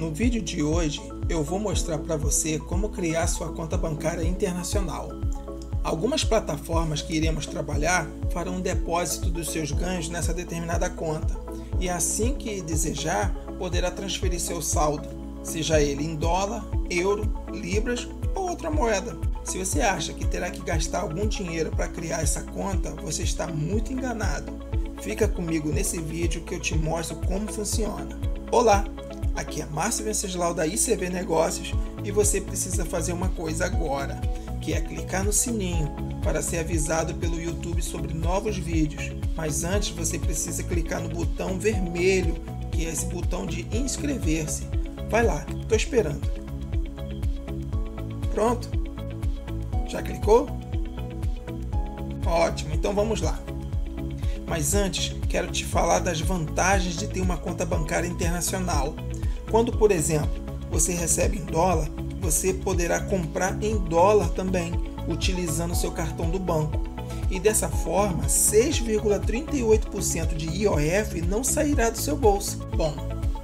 No vídeo de hoje eu vou mostrar para você como criar sua conta bancária internacional. Algumas plataformas que iremos trabalhar farão um depósito dos seus ganhos nessa determinada conta e assim que desejar poderá transferir seu saldo, seja ele em dólar, euro, libras ou outra moeda. Se você acha que terá que gastar algum dinheiro para criar essa conta, você está muito enganado. Fica comigo nesse vídeo que eu te mostro como funciona. Olá! Aqui é Márcio Venceslau da ICV Negócios e você precisa fazer uma coisa agora, que é clicar no sininho para ser avisado pelo YouTube sobre novos vídeos. Mas antes você precisa clicar no botão vermelho, que é esse botão de inscrever-se. Vai lá, estou esperando. Pronto? Já clicou? Ótimo, então vamos lá. Mas antes, quero te falar das vantagens de ter uma conta bancária internacional. Quando, por exemplo, você recebe em dólar, você poderá comprar em dólar também, utilizando seu cartão do banco. E dessa forma, 6,38% de IOF não sairá do seu bolso. Bom,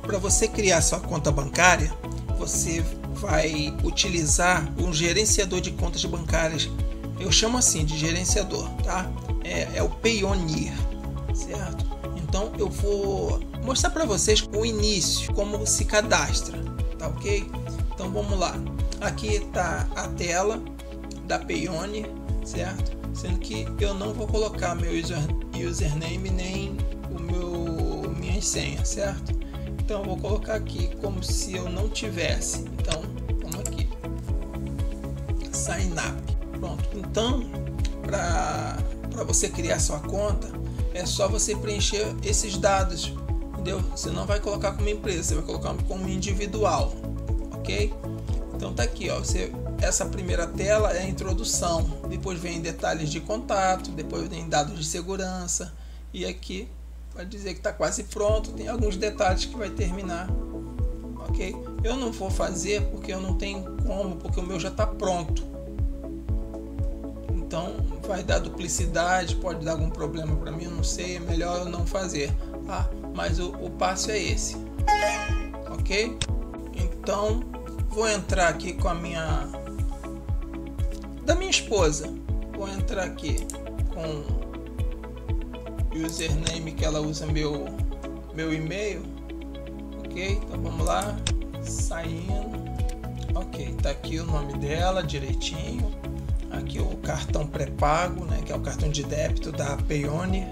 para você criar sua conta bancária, você vai utilizar um gerenciador de contas bancárias. Eu chamo assim de gerenciador, tá? É o Payoneer, certo? Então eu vou mostrar para vocês o início, como se cadastra, tá ok? Então vamos lá. Aqui está a tela da Payoneer, certo? Sendo que eu não vou colocar meu username nem o minha senha, certo? Então eu vou colocar aqui como se eu não tivesse. Então vamos aqui. Sign up. Pronto. Então para você criar sua conta é só você preencher esses dados. Você não vai colocar como empresa, você vai colocar como individual, ok? Então tá aqui, ó. Essa primeira tela é a introdução, depois vem detalhes de contato, depois vem dados de segurança e aqui vai dizer que tá quase pronto, tem alguns detalhes que vai terminar, ok? Eu não vou fazer porque eu não tenho como, porque o meu já tá pronto. Então vai dar duplicidade, pode dar algum problema para mim, eu não sei, é melhor eu não fazer. Ah, mas o passo é esse, ok? Então vou entrar aqui com a minha esposa, vou entrar aqui com o username que ela usa, meu e-mail, ok? Então vamos lá, saindo, ok, tá aqui o nome dela direitinho, aqui o cartão pré-pago, né, que é o cartão de débito da Payoneer.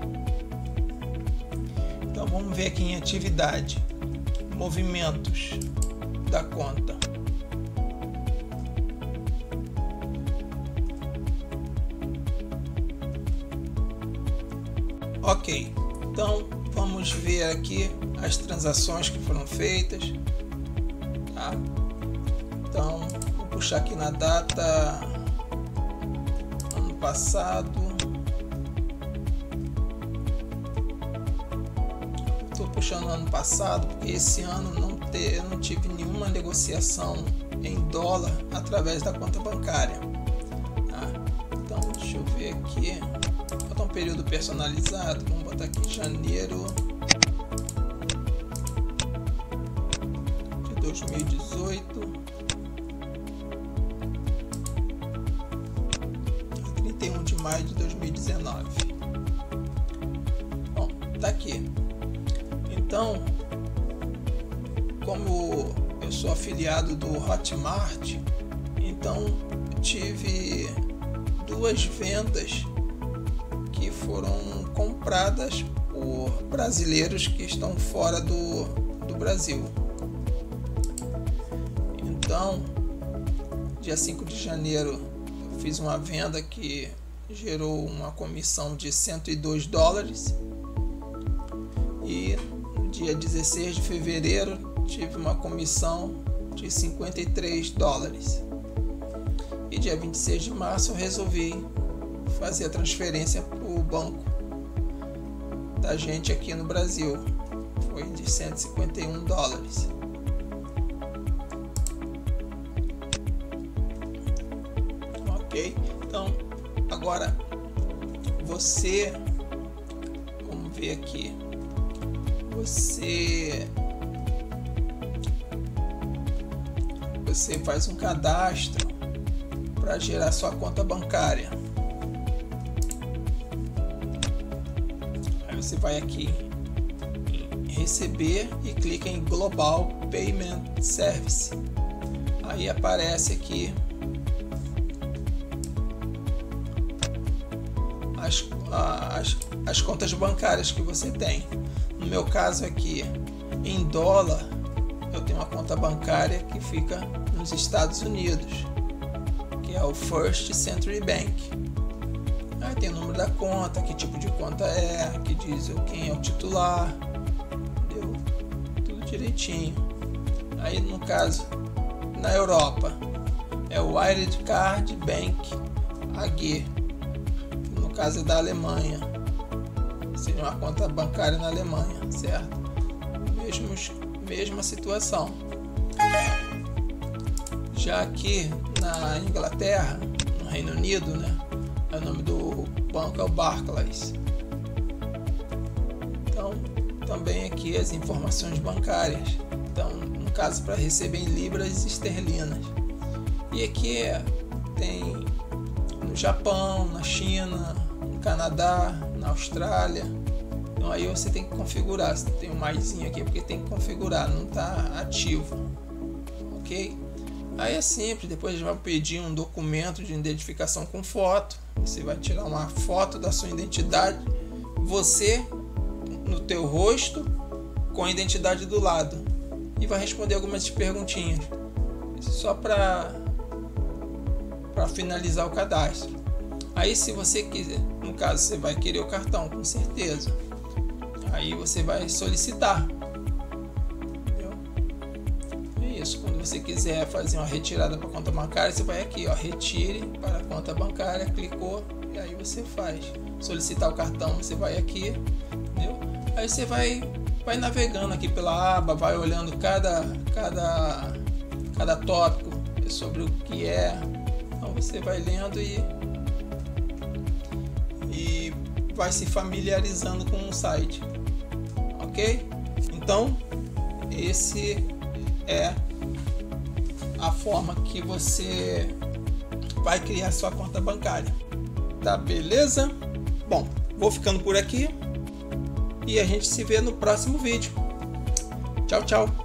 Então vamos ver aqui em atividade, movimentos da conta. Ok, então vamos ver aqui as transações que foram feitas, tá? Então vou puxar aqui na data ano passado. Puxando ano passado, porque esse ano eu não tive nenhuma negociação em dólar através da conta bancária. Então deixa eu ver aqui, vou botar um período personalizado, vamos botar aqui janeiro de 2018 a 31 de maio de 2019. Bom, tá aqui. Então, como eu sou afiliado do Hotmart, então tive duas vendas que foram compradas por brasileiros que estão fora do Brasil. Então, dia 5 de janeiro eu fiz uma venda que gerou uma comissão de 102 dólares e dia 16 de fevereiro tive uma comissão de 53 dólares e dia 26 de março eu resolvi fazer a transferência para o banco da gente aqui no Brasil, foi de 151 dólares. Ok, então agora você, vamos ver aqui, você você faz um cadastro para gerar sua conta bancária. Aí você vai aqui em receber e clica em Global Payment Service. Aí aparece aqui as contas bancárias que você tem. No meu caso aqui, em dólar, eu tenho uma conta bancária que fica nos Estados Unidos, que é o First Century Bank. Aí tem o número da conta, que tipo de conta é, que diz quem é o titular, deu tudo direitinho. Aí no caso, na Europa, é o Wired Card Bank AG, que no caso é da Alemanha, seria uma conta bancária na Alemanha, certo? Mesma situação. Já aqui na Inglaterra, no Reino Unido, né, o nome do banco é o Barclays. Então, também aqui as informações bancárias. Então, no caso, para receber em libras esterlinas. E aqui tem no Japão, na China, no Canadá, na Austrália. Então aí você tem que configurar, você tem um maisinho aqui porque tem que configurar, não está ativo, ok? Aí é simples, depois vai pedir um documento de identificação com foto, você vai tirar uma foto da sua identidade, você no teu rosto com a identidade do lado, e vai responder algumas perguntinhas, só para finalizar o cadastro. Aí se você quiser, no caso você vai querer o cartão, com certeza. Aí você vai solicitar, entendeu? É isso. Quando você quiser fazer uma retirada para conta bancária, você vai aqui, ó, retire para a conta bancária, clicou e aí você faz. Solicitar o cartão, você vai aqui, entendeu? Aí você vai navegando aqui pela aba, vai olhando cada tópico sobre o que é. Então você vai lendo e vai se familiarizando com o site. Ok? Então, esse é a forma que você vai criar sua conta bancária. Tá, beleza? Bom, vou ficando por aqui e a gente se vê no próximo vídeo. Tchau, tchau!